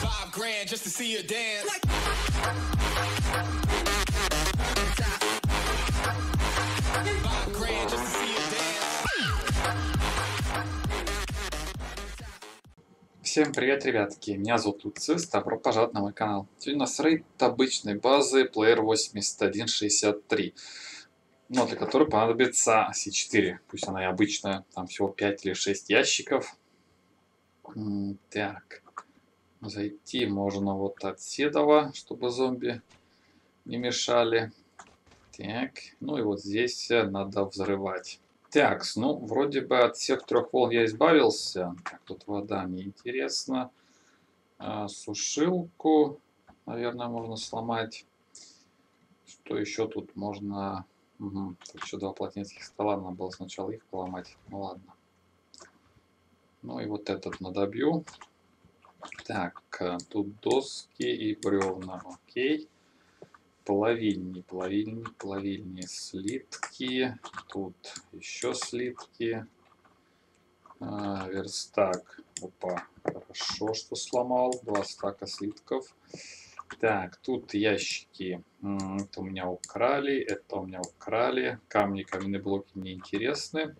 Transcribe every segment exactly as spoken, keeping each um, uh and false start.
Five grand just to see you dance. Five grand just to see you dance. Всем привет, ребятки! Меня зовут Люцис, добро пожаловать на мой канал. Сегодня у нас рейд обычной базы Player восемьдесят один шестьдесят три. Но для которой понадобится си четыре. Пусть она и обычная, там всего пять или шесть ящиков. Так. Зайти можно вот от Седова, чтобы зомби не мешали. Так, ну и вот здесь надо взрывать. Так, ну вроде бы от всех трех волн я избавился. Так, тут вода неинтересна. А, сушилку, наверное, можно сломать. Что еще тут можно... Угу. Тут еще два плотницких стола, надо было сначала их поломать. Ну ладно. Ну и вот этот надобью. Так, тут доски и бревна, окей. Плавильни, плавильни, плавильни, слитки. Тут еще слитки. А, верстак. Опа, хорошо, что сломал. Два стака слитков. Так, тут ящики. Это у меня украли, это у меня украли. Камни, каменные блоки неинтересны.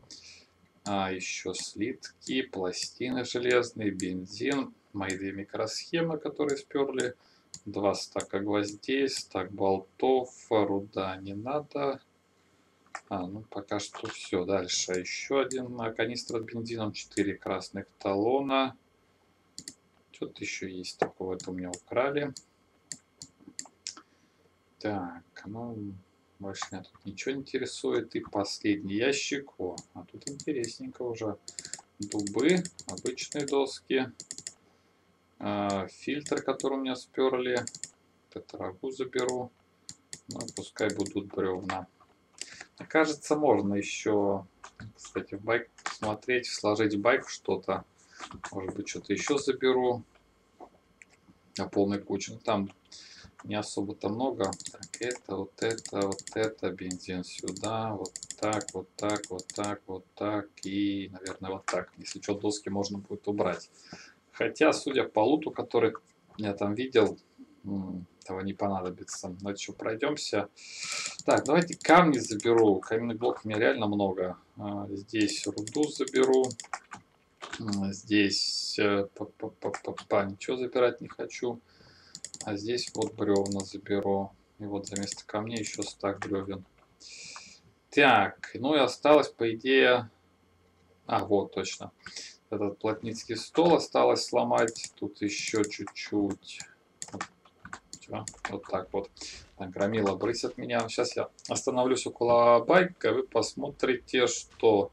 А еще слитки, пластины железные, бензин. Мои две микросхемы, которые сперли. Два стака гвоздей, стак болтов, руда не надо. А, ну пока что все. Дальше еще один канистра с бензином, четыре красных талона. Что-то еще есть такого, это у меня украли. Так, ну, больше меня тут ничего интересует. И последний ящик. О, а тут интересненько уже. Дубы, обычные доски. Э, фильтр, который у меня сперли. Тетрагу заберу. Ну, пускай будут бревна. А кажется, можно еще, кстати, в байк посмотреть, сложить в байк что-то. Может быть, что-то еще заберу. На полной куче. Ну, там... Не особо-то много. Так, это, вот это, вот это, бензин сюда, вот так, вот так, вот так, вот так и, наверное, вот так. Если что, доски можно будет убрать. Хотя, судя по луту, который я там видел, этого не понадобится. Давайте еще пройдемся. Так, давайте камни заберу. Каменных блоков у меня реально много. Здесь руду заберу. Здесь па-па-па-па-па, ничего забирать не хочу. А здесь вот бревна заберу. И вот за место камней еще стак бревен. Так, ну и осталось, по идее... А, вот, точно. Этот плотницкий стол осталось сломать. Тут еще чуть-чуть. Вот, вот так вот. Там громила брысь от меня. Сейчас я остановлюсь около байка. Вы посмотрите, что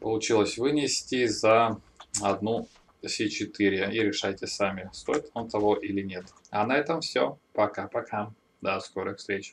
получилось вынести за одну... си четыре и решайте сами, стоит он того или нет. А на этом все. Пока-пока. До скорых встреч.